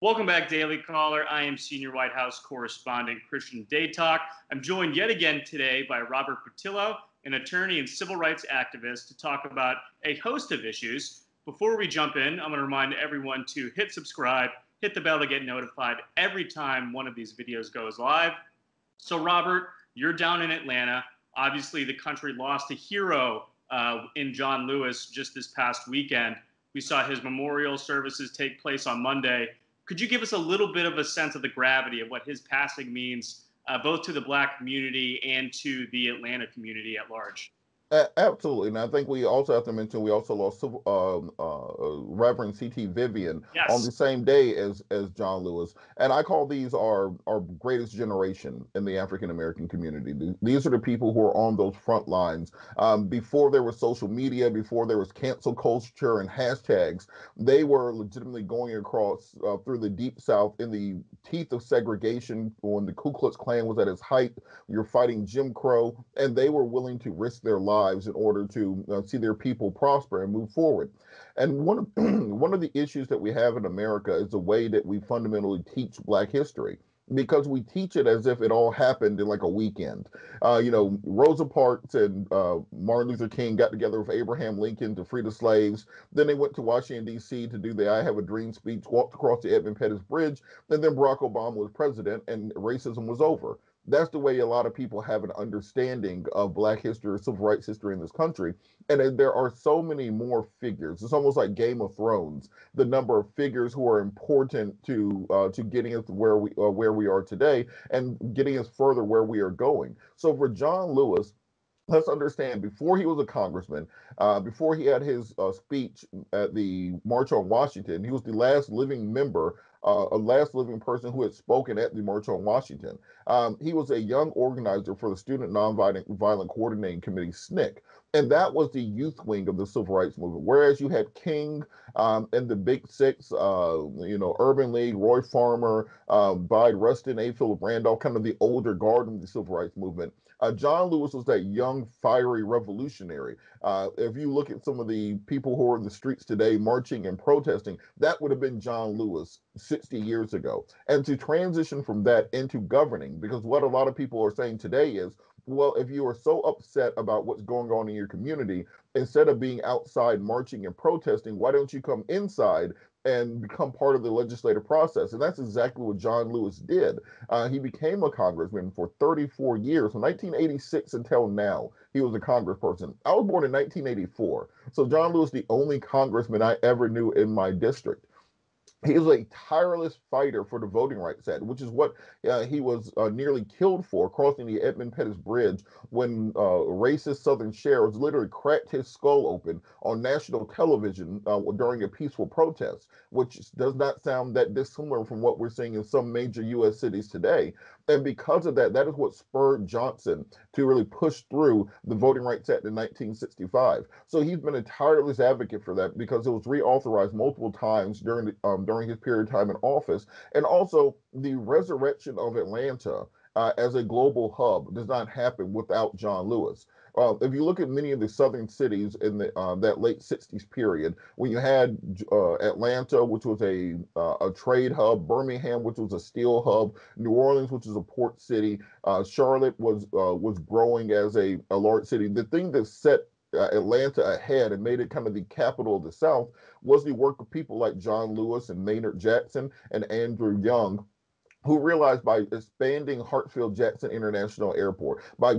Welcome back, Daily Caller. I am Senior White House Correspondent Christian Datoc. I'm joined yet again today by Robert Patillo, an attorney and civil rights activist, to talk about a host of issues. Before we jump in, I'm going to remind everyone to hit subscribe, hit the bell to get notified every time one of these videos goes live. So, Robert, you're down in Atlanta. Obviously, the country lost a hero in John Lewis just this past weekend. We saw his memorial services take place on Monday. Could you give us a little bit of a sense of the gravity of what his passing means, both to the Black community and to the Atlanta community at large? Absolutely. And I think we also have to mention we also lost Reverend C.T. Vivian on the same day as John Lewis. And I call these our greatest generation in the African-American community. These are the people who are on those front lines. Before there was social media, before there was cancel culture and hashtags, they were legitimately going across through the Deep South in the teeth of segregation when the Ku Klux Klan was at its height. You're fighting Jim Crow, and they were willing to risk their lives in order to see their people prosper and move forward. And one of the issues that we have in America is the way that we fundamentally teach Black history, because we teach it as if it all happened in like a weekend. You know, Rosa Parks and Martin Luther King got together with Abraham Lincoln to free the slaves. Then they went to Washington, D.C. to do the I Have a Dream speech, walked across the Edmund Pettus Bridge, and then Barack Obama was president and racism was over. That's the way a lot of people have an understanding of Black history, civil rights history in this country. And there are so many more figures. It's almost like Game of Thrones, the number of figures who are important to getting us where we are today and getting us further where we are going. So for John Lewis, let's understand, before he was a congressman, before he had his speech at the March on Washington, he was the last living member, a last living person who had spoken at the March on Washington. He was a young organizer for the Student Nonviolent Coordinating Committee, SNCC. And that was the youth wing of the civil rights movement. Whereas you had King and the Big Six, you know, Urban League, Roy Farmer, Bayard Rustin, A. Philip Randolph, kind of the older guard of the civil rights movement. John Lewis was that young, fiery revolutionary. If you look at some of the people who are in the streets today marching and protesting, that would have been John Lewis 60 years ago. And to transition from that into governing, because what a lot of people are saying today is, well, if you are so upset about what's going on in your community, instead of being outside marching and protesting, why don't you come inside and become part of the legislative process? And that's exactly what John Lewis did. He became a congressman for 34 years, from 1986 until now. He was a congressperson. I was born in 1984. So John Lewis, the only congressman I ever knew in my district. He was a tireless fighter for the Voting Rights Act, which is what he was nearly killed for, crossing the Edmund Pettus Bridge when racist Southern sheriffs literally cracked his skull open on national television during a peaceful protest, which does not sound that dissimilar from what we're seeing in some major U.S. cities today. And because of that, that is what spurred Johnson to really push through the Voting Rights Act in 1965. So he's been a tireless advocate for that, because it was reauthorized multiple times during his period of time in office. And also the resurrection of Atlanta as a global hub does not happen without John Lewis. If you look at many of the southern cities in the, that late 60s period, when you had Atlanta, which was a trade hub, Birmingham, which was a steel hub, New Orleans, which is a port city, Charlotte was growing as a large city. The thing that set Atlanta ahead and made it kind of the capital of the South was the work of people like John Lewis and Maynard Jackson and Andrew Young, who realized by expanding Hartfield-Jackson International Airport, by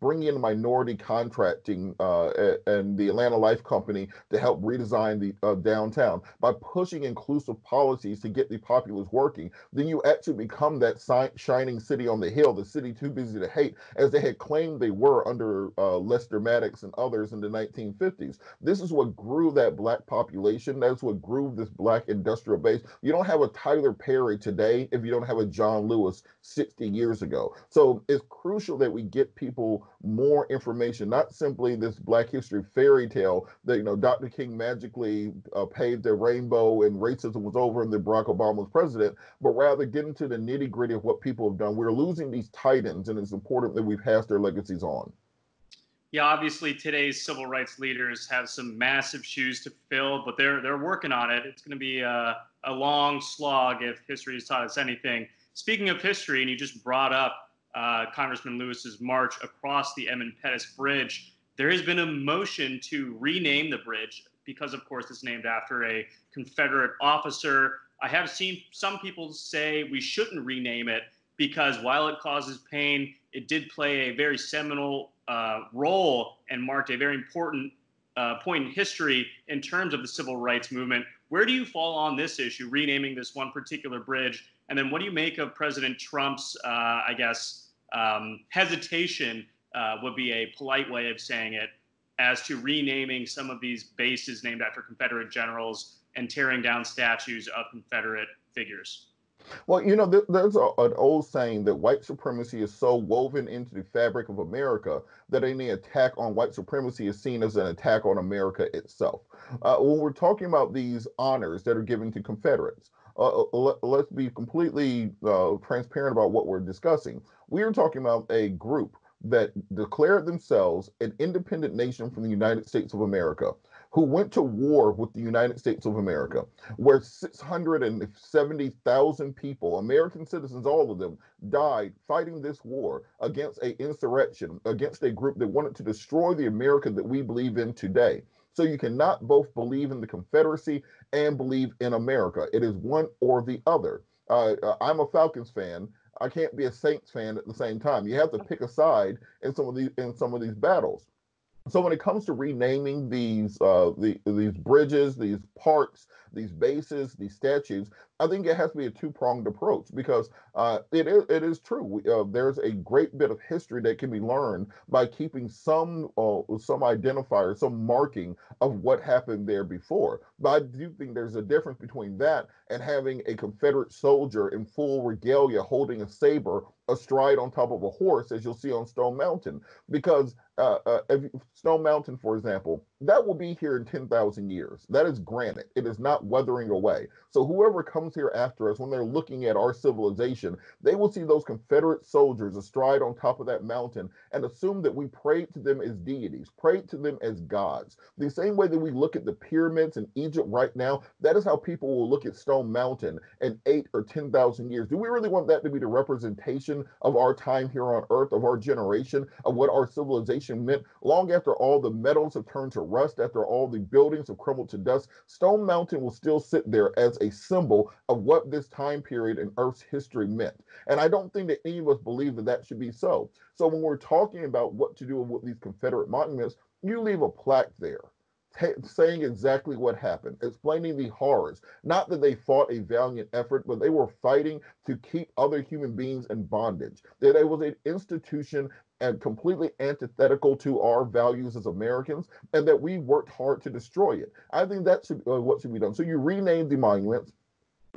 bringing in minority contracting and the Atlanta Life Company to help redesign the downtown, by pushing inclusive policies to get the populace working, then you actually become that shining city on the hill, the city too busy to hate, as they had claimed they were under Lester Maddox and others in the 1950s. This is what grew that Black population. That's what grew this Black industrial base. You don't have a Tyler Perry today if you don't have with John Lewis 60 years ago. So it's crucial that we get people more information, not simply this Black history fairy tale that, you know, Dr. King magically paved the rainbow and racism was over and then Barack Obama was president, but rather get into the nitty gritty of what people have done. We're losing these titans, and it's important that we pass their legacies on. Yeah, obviously today's civil rights leaders have some massive shoes to fill, but they're working on it. It's going to be a long slog if history has taught us anything. Speaking of history, and you just brought up Congressman Lewis's march across the Edmund Pettus Bridge, there has been a motion to rename the bridge because, of course, it's named after a Confederate officer. I have seen some people say we shouldn't rename it because while it causes pain, it did play a very seminal role and marked a very important point in history in terms of the civil rights movement. Where do you fall on this issue, renaming this one particular bridge? And then what do you make of President Trump's, hesitation, would be a polite way of saying it, as to renaming some of these bases named after Confederate generals and tearing down statues of Confederate figures? Well, you know, there's an old saying that white supremacy is so woven into the fabric of America that any attack on white supremacy is seen as an attack on America itself. When we're talking about these honors that are given to Confederates, let's be completely transparent about what we're discussing. We are talking about a group that declared themselves an independent nation from the United States of America, who went to war with the United States of America, where 670,000 people, American citizens, all of them, died fighting this war against an insurrection, against a group that wanted to destroy the America that we believe in today. So you cannot both believe in the Confederacy and believe in America. It is one or the other. I'm a Falcons fan. I can't be a Saints fan at the same time. You have to pick a side in some of these battles. So when it comes to renaming these bridges, these parks, these bases, these statues, I think it has to be a two-pronged approach, because it is true. There's a great bit of history that can be learned by keeping some identifier, some marking of what happened there before. But I do think there's a difference between that and having a Confederate soldier in full regalia holding a saber astride on top of a horse, as you'll see on Stone Mountain, because Stone Mountain, for example, that will be here in 10,000 years. That is granite. It is not weathering away. So whoever comes here after us, when they're looking at our civilization, they will see those Confederate soldiers astride on top of that mountain and assume that we prayed to them as deities, prayed to them as gods. The same way that we look at the pyramids in Egypt right now, that is how people will look at Stone Mountain in 8 or 10,000 years. Do we really want that to be the representation of our time here on Earth, of our generation, of what our civilization meant long after all the metals have turned to rust, after all the buildings have crumbled to dust? Stone Mountain will still sit there as a symbol of what this time period in Earth's history meant. And I don't think that any of us believe that that should be so. So when we're talking about what to do with these Confederate monuments, you leave a plaque there saying exactly what happened, explaining the horrors, not that they fought a valiant effort, but they were fighting to keep other human beings in bondage, that it was an institution and completely antithetical to our values as Americans, and that we worked hard to destroy it. I think that should be what should be done. So you rename the monuments,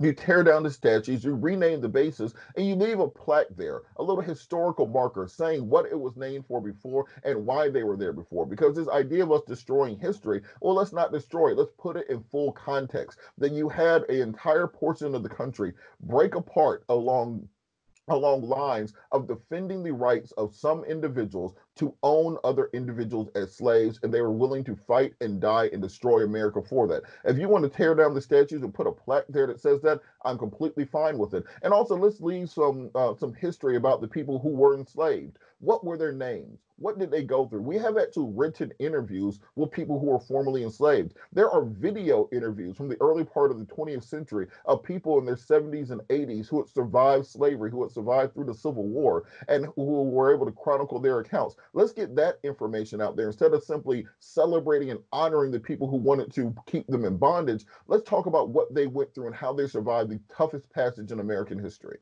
you tear down the statues, you rename the bases, and you leave a plaque there, a little historical marker saying what it was named for before and why they were there before. Because this idea of us destroying history, well, let's not destroy it. Let's put it in full context. Then you had an entire portion of the country break apart along lines of defending the rights of some individuals to own other individuals as slaves, and they were willing to fight and die and destroy America for that. If you want to tear down the statues and put a plaque there that says that, I'm completely fine with it. And also, let's leave some history about the people who were enslaved. What were their names? What did they go through? We have actual written interviews with people who were formerly enslaved. There are video interviews from the early part of the 20th century of people in their 70s and 80s who had survived slavery, who had survived through the Civil War, and who were able to chronicle their accounts. Let's get that information out there. Instead of simply celebrating and honoring the people who wanted to keep them in bondage, let's talk about what they went through and how they survived the toughest passage in American history.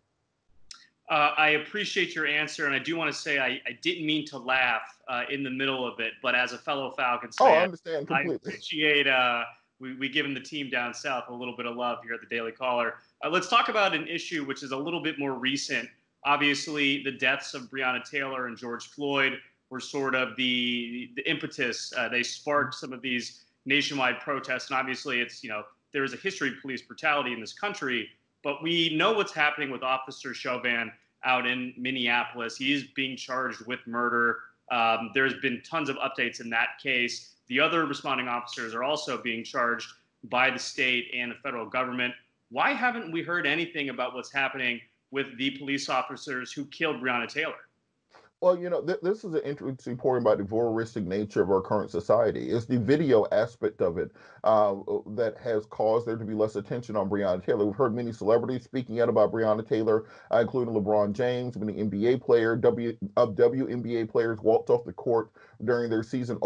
I appreciate your answer, and I do want to say I didn't mean to laugh in the middle of it, but as a fellow Falcons fan, I understand completely. I appreciate we giving the team down south a little bit of love here at the Daily Caller. Let's talk about an issue which is a little bit more recent. Obviously, the deaths of Breonna Taylor and George Floyd were sort of the impetus. They sparked some of these nationwide protests, and obviously it's, you know, there is a history of police brutality in this country. But we know what's happening with Officer Chauvin out in Minneapolis. He is being charged with murder. There's been tons of updates in that case. The other responding officers are also being charged by the state and the federal government. Why haven't we heard anything about what's happening with the police officers who killed Breonna Taylor? Well, you know, this is an interesting point about the voyeuristic nature of our current society. It's the video aspect of it that has caused there to be less attention on Breonna Taylor. We've heard many celebrities speaking out about Breonna Taylor, including LeBron James, when the NBA player, WNBA players walked off the court during their season,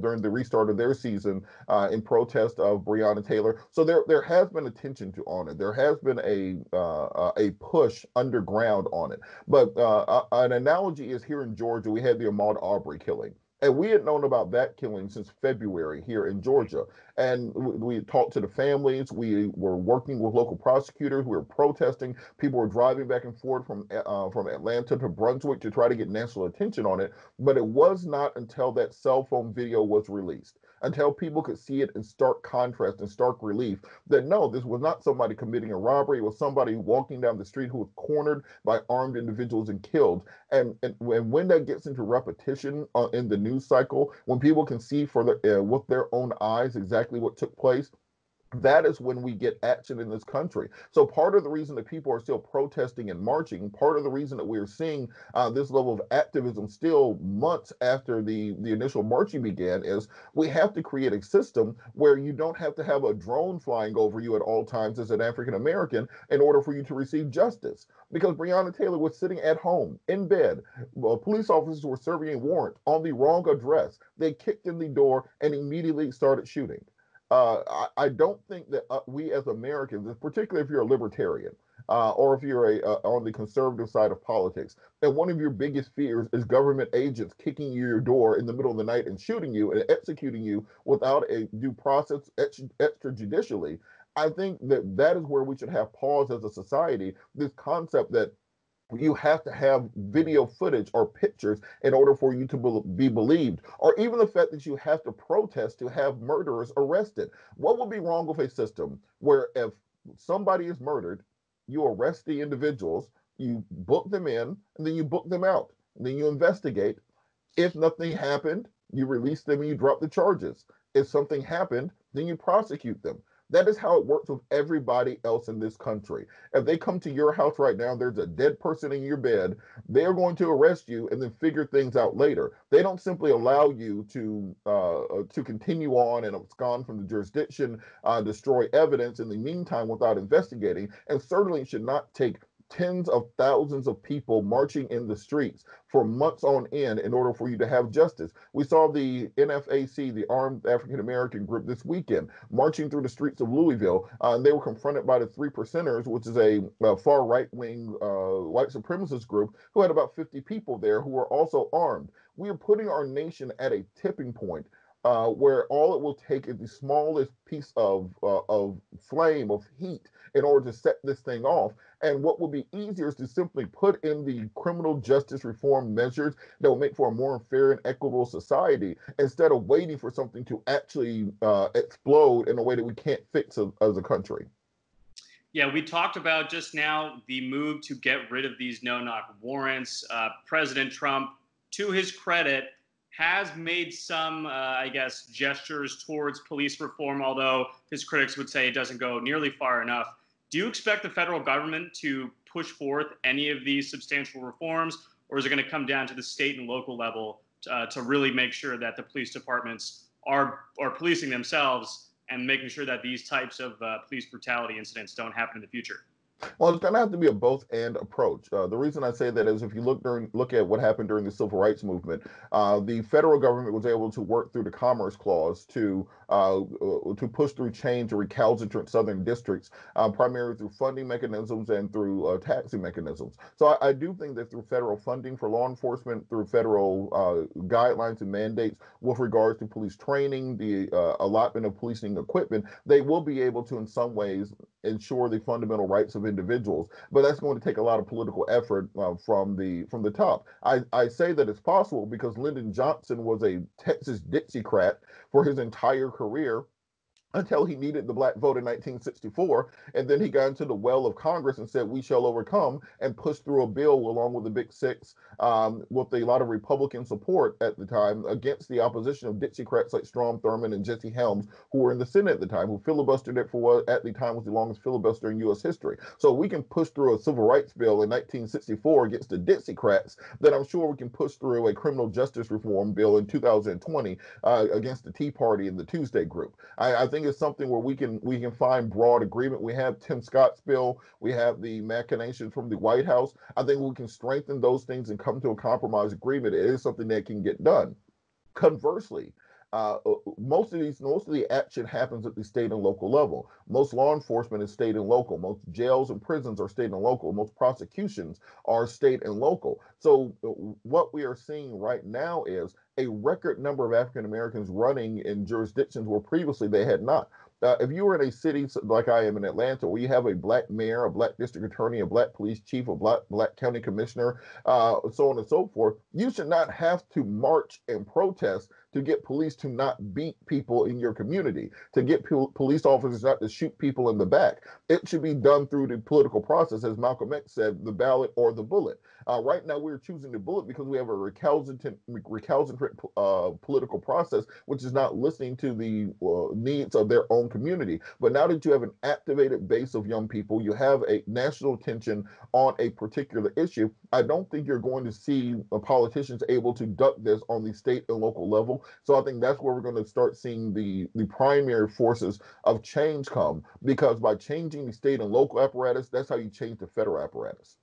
during the restart of their season in protest of Breonna Taylor. So there has been attention to on it. There has been a push underground on it. But an analogy is here in Georgia, we had the Ahmaud Arbery killing. And we had known about that killing since February here in Georgia. And we talked to the families. We were working with local prosecutors. We were protesting. People were driving back and forth from Atlanta to Brunswick to try to get national attention on it. But it was not until that cell phone video was released, until people could see it in stark contrast and stark relief that no, this was not somebody committing a robbery. It was somebody walking down the street who was cornered by armed individuals and killed. And when that gets into repetition in the news cycle, when people can see with their own eyes exactly what took place, that is when we get action in this country. So part of the reason that people are still protesting and marching, part of the reason that we're seeing this level of activism still months after the initial marching began, is we have to create a system where you don't have to have a drone flying over you at all times as an African American in order for you to receive justice. Because Breonna Taylor was sitting at home in bed. Police officers were serving a warrant on the wrong address. They kicked in the door and immediately started shooting. I don't think that we as Americans, particularly if you're a libertarian or if you're on the conservative side of politics, that one of your biggest fears is government agents kicking your door in the middle of the night and shooting you and executing you without a due process extrajudicially. I think that is where we should have pause as a society, this concept that you have to have video footage or pictures in order for you to be believed, or even the fact that you have to protest to have murderers arrested. What would be wrong with a system where if somebody is murdered, you arrest the individuals, you book them in, and then you book them out, and then you investigate. If nothing happened, you release them and you drop the charges. If something happened, then you prosecute them. That is how it works with everybody else in this country. If they come to your house right now, there's a dead person in your bed, they're going to arrest you and then figure things out later. They don't simply allow you to continue on and abscond from the jurisdiction, destroy evidence in the meantime without investigating, and certainly should not take tens of thousands of people marching in the streets for months on end in order for you to have justice. We saw the NFAC, the Armed African American Group, this weekend marching through the streets of Louisville. And they were confronted by the Three Percenters, which is a far right-wing white supremacist group who had about 50 people there who were also armed. We are putting our nation at a tipping point where all it will take is the smallest piece of flame, of heat, in order to set this thing off. And what would be easier is to simply put in the criminal justice reform measures that will make for a more fair and equitable society, instead of waiting for something to actually explode in a way that we can't fix as a country. Yeah, we talked about just now the move to get rid of these no-knock warrants. President Trump, to his credit, has made some, I guess, gestures towards police reform, although his critics would say it doesn't go nearly far enough. Do you expect the federal government to push forth any of these substantial reforms, or is it going to come down to the state and local level to really make sure that the police departments are policing themselves and making sure that these types of police brutality incidents don't happen in the future? Well, it's going to have to be a both-and approach. The reason I say that is if you look at what happened during the Civil Rights Movement, the federal government was able to work through the Commerce Clause to push through change to recalcitrant southern districts, primarily through funding mechanisms and through taxing mechanisms. So I do think that through federal funding for law enforcement, through federal guidelines and mandates with regards to police training, the allotment of policing equipment, they will be able to in some ways ensure the fundamental rights of individuals. But that's going to take a lot of political effort from the top. I say that it's possible because Lyndon Johnson was a Texas Dixiecrat for his entire career until he needed the black vote in 1964. And then he got into the well of Congress and said, we shall overcome, and pushed through a bill along with the Big Six, with a lot of Republican support at the time, against the opposition of Dixiecrats like Strom Thurmond and Jesse Helms, who were in the Senate at the time, who filibustered it for what at the time was the longest filibuster in U.S. history. So we can push through a civil rights bill in 1964 against the Dixiecrats, then I'm sure we can push through a criminal justice reform bill in 2020 against the Tea Party and the Tuesday Group. I think it's something where we can find broad agreement. We have Tim Scott's bill. We have the machinations from the White House. I think we can strengthen those things and come to a compromise agreement. It is something that can get done. Conversely, most of the action happens at the state and local level. Most law enforcement is state and local. Most jails and prisons are state and local. Most prosecutions are state and local. So what we are seeing right now is a record number of African Americans running in jurisdictions where previously they had not. If you were in a city like I am in Atlanta, where you have a black mayor, a black district attorney, a black police chief, a black county commissioner, so on and so forth, you should not have to march and protest to get police to not beat people in your community, to get police officers not to shoot people in the back. It should be done through the political process, as Malcolm X said, the ballot or the bullet. Right now, we're choosing the bullet because we have a recalcitrant political process, which is not listening to the needs of their own community. But now that you have an activated base of young people, you have a national attention on a particular issue, I don't think you're going to see politicians able to duck this on the state and local level. So I think that's where we're going to start seeing the primary forces of change come, because by changing the state and local apparatus, that's how you change the federal apparatus.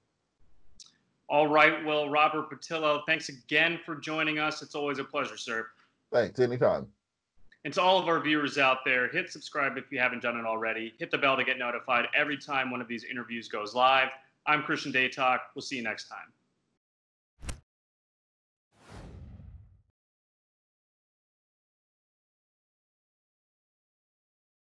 All right. Well, Robert Patillo, thanks again for joining us. It's always a pleasure, sir. Thanks. Anytime. And to all of our viewers out there, hit subscribe if you haven't done it already. Hit the bell to get notified every time one of these interviews goes live. I'm Christian Datoc. We'll see you next time.